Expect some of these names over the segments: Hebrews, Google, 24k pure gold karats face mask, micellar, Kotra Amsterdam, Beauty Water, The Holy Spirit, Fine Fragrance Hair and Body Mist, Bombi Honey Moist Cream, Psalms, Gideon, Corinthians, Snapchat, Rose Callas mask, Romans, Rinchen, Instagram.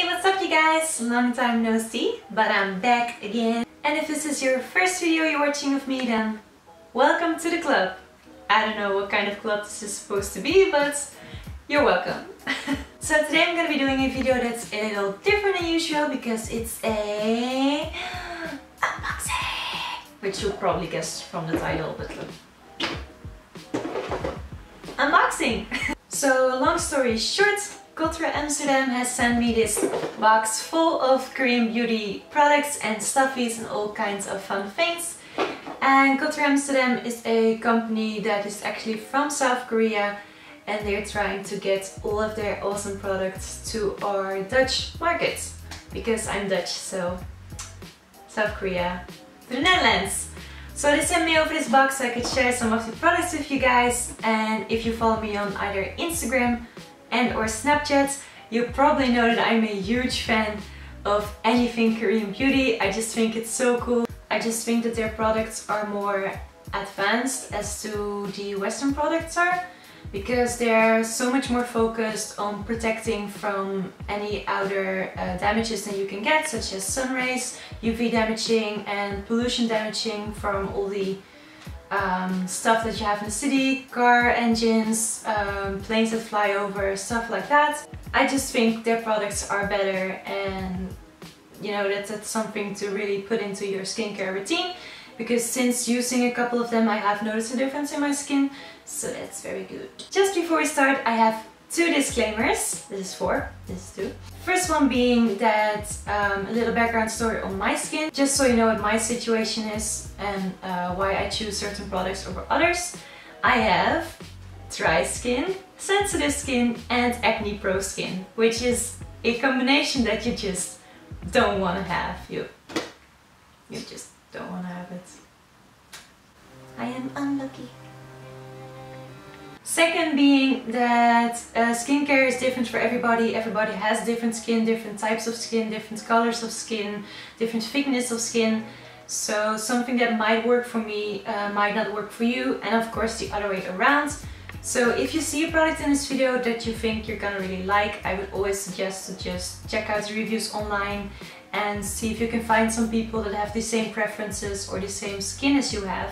Hey, what's up you guys? Long time no see, but I'm back again. And if this is your first video you're watching of me, then welcome to the club. I don't know what kind of club this is supposed to be, but you're welcome. So today I'm gonna be doing a video that's a little different than usual because it's a unboxing, which you'll probably guess from the title, but unboxing! So long story short, Kotra Amsterdam has sent me this box full of Korean beauty products and stuffies and all kinds of fun things. And Kotra Amsterdam is a company that is actually from South Korea, and they're trying to get all of their awesome products to our Dutch markets. Because I'm Dutch, so South Korea to the Netherlands. So they sent me over this box so I could share some of the products with you guys. And if you follow me on either Instagram and or Snapchat, you probably know that I'm a huge fan of anything Korean beauty. I just think it's so cool. I just think that their products are more advanced as to the Western products are, because they're so much more focused on protecting from any outer damages that you can get, such as sun rays, UV damaging and pollution damaging from all the stuff that you have in the city, car engines, planes that fly over, stuff like that. I just think their products are better, and you know, that's something to really put into your skincare routine, because since using a couple of them I have noticed a difference in my skin, so that's very good. Just before we start, I have two disclaimers. This is four, this is two. First one being that a little background story on my skin, just so you know what my situation is and why I choose certain products over others. I have dry skin, sensitive skin and acne prone skin, which is a combination that you just don't want to have. You just don't want to have it. I am unlucky. Second being that skincare is different for everybody. Everybody has different skin, different types of skin, different colors of skin, different thickness of skin. So something that might work for me might not work for you, and of course the other way around. So if you see a product in this video that you think you're gonna really like, I would always suggest to just check out the reviews online and see if you can find some people that have the same preferences or the same skin as you have,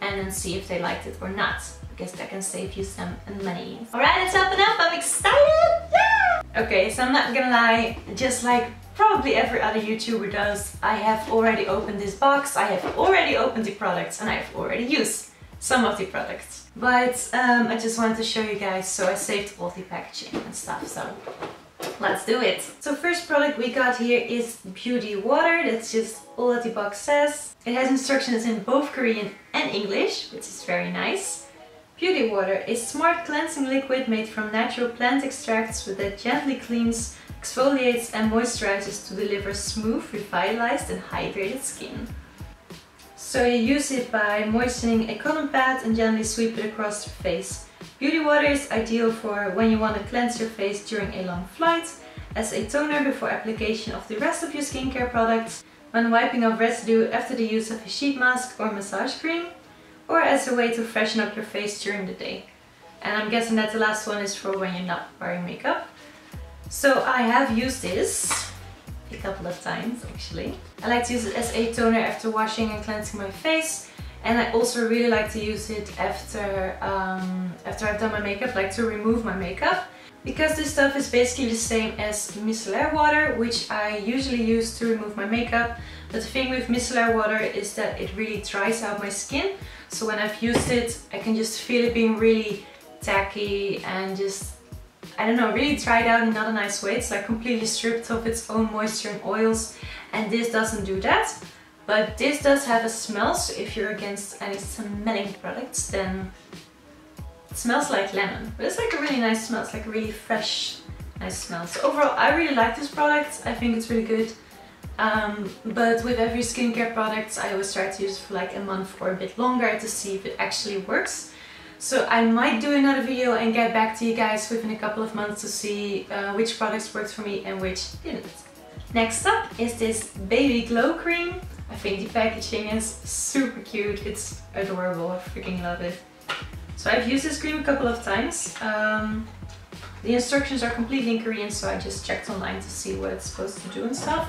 and then see if they liked it or not. Because that can save you some money. Alright, let's open up, I'm excited! Yeah! Okay, so I'm not gonna lie, just like probably every other YouTuber does, I have already opened this box, I have already opened the products, and I have already used some of the products. But I just wanted to show you guys, so I saved all the packaging and stuff, so let's do it. So first product we got here is Beauty Water. That's just all that the box says. It has instructions in both Korean and English, which is very nice. Beauty Water, a smart cleansing liquid made from natural plant extracts that gently cleans, exfoliates and moisturizes to deliver smooth, revitalized and hydrated skin. So you use it by moistening a cotton pad and gently sweep it across the face. Beauty Water is ideal for when you want to cleanse your face during a long flight, as a toner before application of the rest of your skincare products, when wiping off residue after the use of a sheet mask or massage cream, or as a way to freshen up your face during the day. And I'm guessing that the last one is for when you're not wearing makeup. So I have used this a couple of times actually. I like to use it as a toner after washing and cleansing my face, and I also really like to use it after I've done my makeup, like to remove my makeup, because this stuff is basically the same as micellar water, which I usually use to remove my makeup. But the thing with micellar water is that it really dries out my skin. So when I've used it, I can just feel it being really tacky and just, I don't know, really dried out in not a nice way. It's like completely stripped of its own moisture and oils. And this doesn't do that. But this does have a smell, so if you're against any smelling products, then it smells like lemon, but it's like a really nice smell. It's like a really fresh, nice smell. So overall, I really like this product. I think it's really good. But with every skincare product, I always try to use it for like a month or a bit longer to see if it actually works. So I might do another video and get back to you guys within a couple of months to see which products worked for me and which didn't. Next up is this Baby Glow Cream. I think the packaging is super cute. It's adorable. I freaking love it. So I've used this cream a couple of times. The instructions are completely in Korean, so I just checked online to see what it's supposed to do and stuff.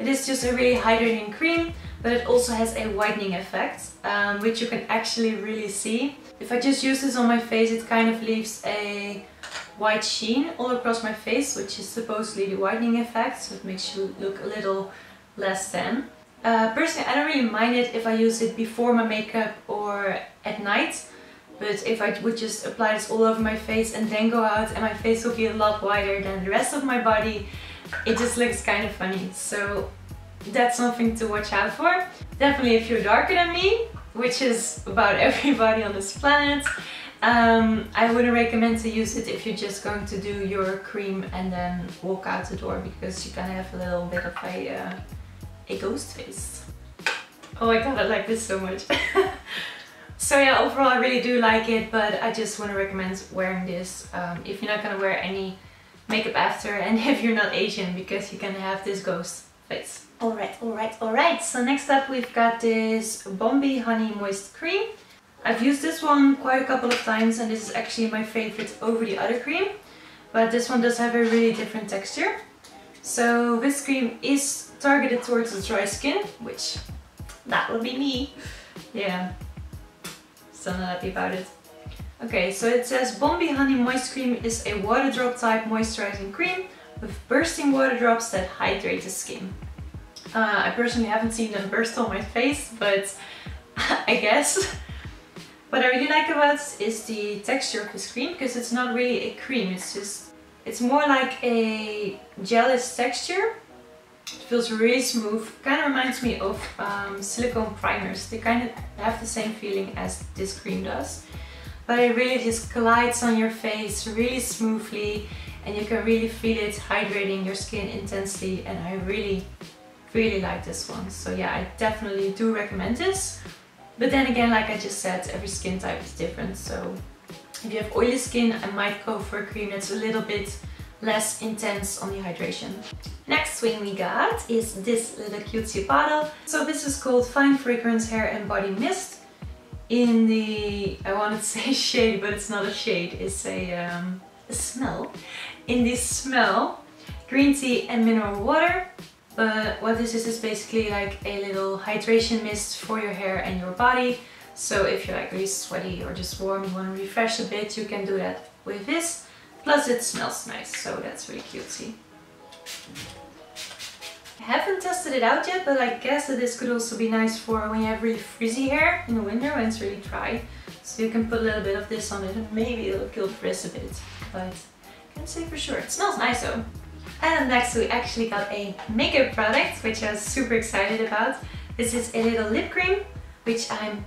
It is just a really hydrating cream, but it also has a whitening effect, which you can actually really see. If I just use this on my face, it kind of leaves a white sheen all across my face, which is supposedly the whitening effect, so it makes you look a little less tan. Personally, I don't really mind it if I use it before my makeup or at night, but if I would just apply this all over my face and then go out and my face will be a lot wider than the rest of my body, it just looks kind of funny. So that's something to watch out for. Definitely if you're darker than me, which is about everybody on this planet, I wouldn't recommend to use it if you're just going to do your cream and then walk out the door, because you kind of have a little bit of a ghost face. Oh my god, I like this so much. So yeah, overall I really do like it, but I just want to recommend wearing this if you're not going to wear any makeup after, and if you're not Asian, because you can have this ghost face. Alright, so next up we've got this Bombi Honey Moist Cream. I've used this one quite a couple of times and this is actually my favorite over the other cream, but this one does have a really different texture. So this cream is targeted towards the dry skin, which that would be me. Yeah, still not happy about it. Okay, so it says Bombi Honey Moist Cream is a water drop type moisturizing cream with bursting water drops that hydrate the skin. I personally haven't seen them burst on my face, but I guess. What I really like about it is the texture of this cream, because it's not really a cream, it's more like a gelish texture. It feels really smooth, kind of reminds me of silicone primers. They kind of have the same feeling as this cream does, but it really just glides on your face really smoothly and you can really feel it hydrating your skin intensely, and I really like this one. So yeah, I definitely do recommend this. But then again, like I just said, every skin type is different, so if you have oily skin, I might go for a cream that's a little bit less intense on the hydration. Next thing we got is this little cutesy bottle. So this is called Fine Fragrance Hair and Body Mist in the, I wanted to say shade, but it's not a shade, it's a smell. In this smell, green tea and mineral water. But what this is basically like a little hydration mist for your hair and your body. So if you're like really sweaty or just warm, you want to refresh a bit, you can do that with this. Plus it smells nice, so that's really cutesy. I haven't tested it out yet, but I guess that this could also be nice for when you have really frizzy hair in the winter when it's really dry. So you can put a little bit of this on it and maybe it'll kill the frizz a bit. But I can't say for sure. It smells nice though. And next we actually got a makeup product, which I was super excited about. This is a little lip cream, which I'm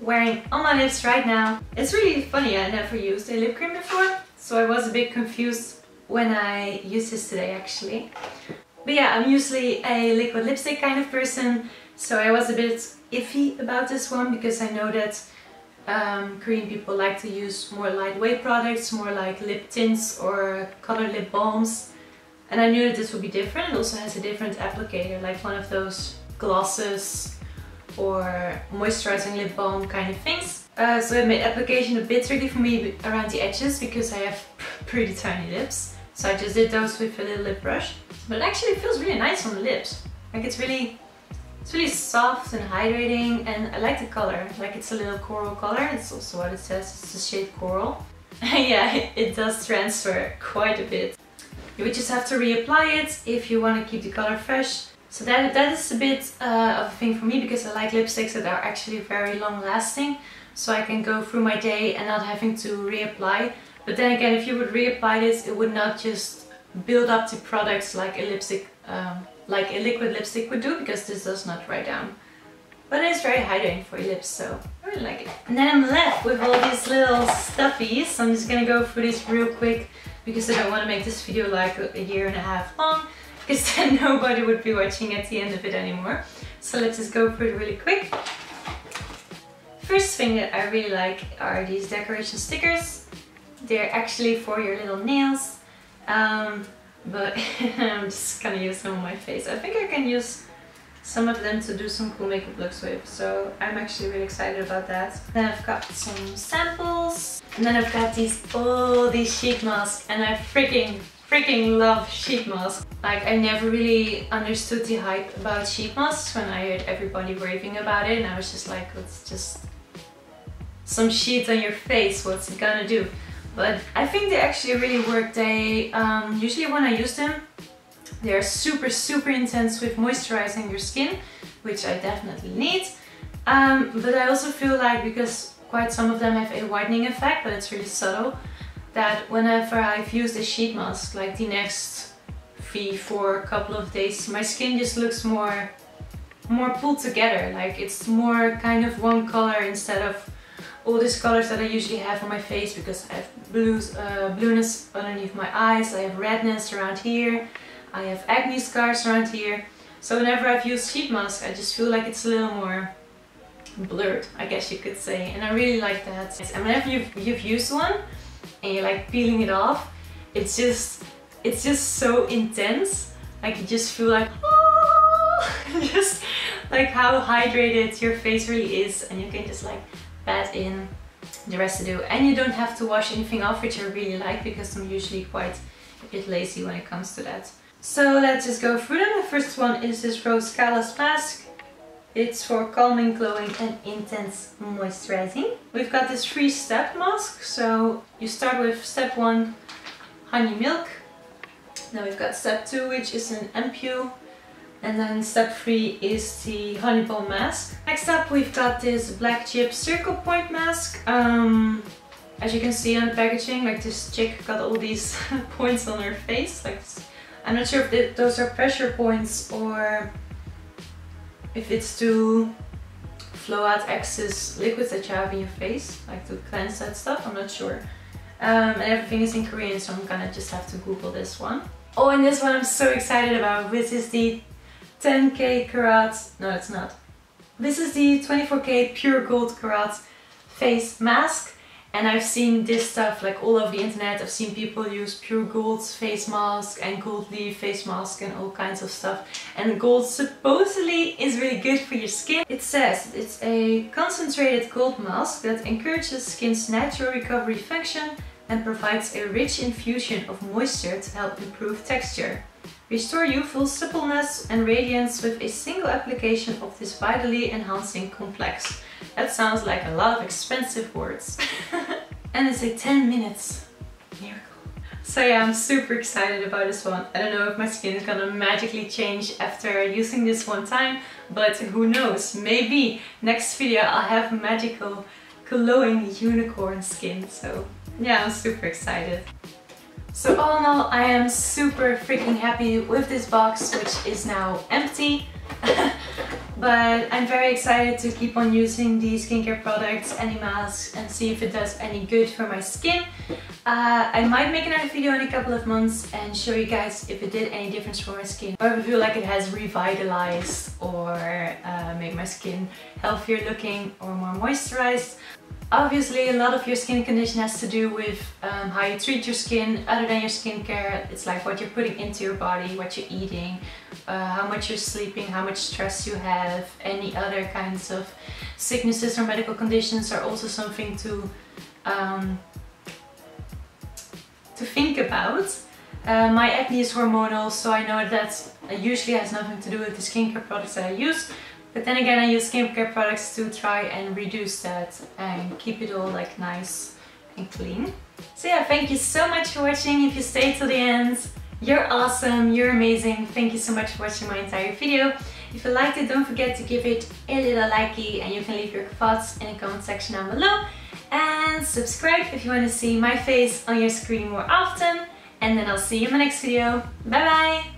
wearing on my lips right now. It's really funny, I never used a lip cream before, so I was a bit confused when I used this today actually. But yeah, I'm usually a liquid lipstick kind of person, so I was a bit iffy about this one, because I know that Korean people like to use more lightweight products, more like lip tints or colored lip balms. And I knew that this would be different. It also has a different applicator, like one of those glosses or moisturizing lip balm kind of things. So it made application a bit tricky for me around the edges, because I have pretty tiny lips. So I just did those with a little lip brush. But it actually feels really nice on the lips. Like it's really soft and hydrating, and I like the color. Like it's a little coral color. It's also what it says. It's the shade coral. Yeah, it does transfer quite a bit. You would just have to reapply it if you want to keep the color fresh. So that is a bit of a thing for me, because I like lipsticks that are actually very long lasting. So I can go through my day and not having to reapply. But then again, if you would reapply this, it would not just build up the products like a lipstick, like a liquid lipstick would do, because this does not dry down. But it's very hydrating for your lips, so I really like it. And then I'm left with all these little stuffies. So I'm just gonna go through this real quick, because I don't want to make this video like a year and a half long, because then nobody would be watching at the end of it anymore. So let's just go for it really quick. First thing that I really like are these decoration stickers. They're actually for your little nails, but I'm just gonna use them on my face. I think I can use some of them to do some cool makeup looks with. So I'm actually really excited about that. Then I've got some samples. And then I've got all these sheet masks. And I freaking love sheet masks. Like, I never really understood the hype about sheet masks when I heard everybody raving about it, and I was just like, it's just some sheet on your face, what's it gonna do? But I think they actually really work. They usually when I use them, they are super intense with moisturizing your skin, which I definitely need, but I also feel like, because quite some of them have a whitening effect, but it's really subtle, that whenever I've used a sheet mask, like the next for a couple of days, my skin just looks more pulled together. Like, it's more kind of one color instead of all these colors that I usually have on my face, because I have blueness underneath my eyes, I have redness around here, I have acne scars around here. So whenever I've used sheet masks, I just feel like it's a little more blurred, I guess you could say, and I really like that. And whenever you've used one and you're like peeling it off, it's just so intense. Like, you just feel like, oh, just like how hydrated your face really is, and you can just like pat in the residue, and you don't have to wash anything off, which I really like, because I'm usually quite a bit lazy when it comes to that. So let's just go through them. The first one is this Rose Callas mask. It's for calming, glowing and intense moisturizing. We've got this 3-step mask, so you start with step 1, honey milk. Now we've got step 2, which is an ampule, and then step 3 is the honeycomb mask. Next up, we've got this black chip circle point mask. As you can see on the packaging, like, this chick got all these points on her face. Like, I'm not sure if those are pressure points or if it's to flow out excess liquids that you have in your face, like to cleanse that stuff. I'm not sure. And everything is in Korean, so I'm gonna just have to Google this one. Oh, and this one I'm so excited about, which is the 10k karats, no it's not, this is the 24k pure gold karats face mask. And I've seen this stuff like all over the internet. I've seen people use pure gold face mask and gold leaf face mask and all kinds of stuff. And gold supposedly is really good for your skin. It says it's a concentrated gold mask that encourages skin's natural recovery function and provides a rich infusion of moisture to help improve texture. Restore youthful suppleness and radiance with a single application of this vitally enhancing complex. That sounds like a lot of expensive words. And it's like 10 minutes. Miracle. So yeah, I'm super excited about this one. I don't know if my skin is gonna magically change after using this one time, but who knows? Maybe next video I'll have magical glowing unicorn skin. So yeah, I'm super excited. So all in all, I am super freaking happy with this box, which is now empty. But I'm very excited to keep on using these skincare products and the masks and see if it does any good for my skin. I might make another video in a couple of months and show you guys if it did any difference for my skin, or if I feel like it has revitalized or made my skin healthier looking or more moisturized. Obviously, a lot of your skin condition has to do with how you treat your skin. Other than your skincare, it's like what you're putting into your body, what you're eating, how much you're sleeping, how much stress you have. Any other kinds of sicknesses or medical conditions are also something to think about. My acne is hormonal, so I know that usually has nothing to do with the skincare products that I use. But then again, I use skincare products to try and reduce that and keep it all like nice and clean. So yeah, thank you so much for watching. If you stayed till the end, you're awesome, you're amazing. Thank you so much for watching my entire video. If you liked it, don't forget to give it a little likey, and you can leave your thoughts in the comment section down below. And subscribe if you want to see my face on your screen more often. And then I'll see you in my next video. Bye bye!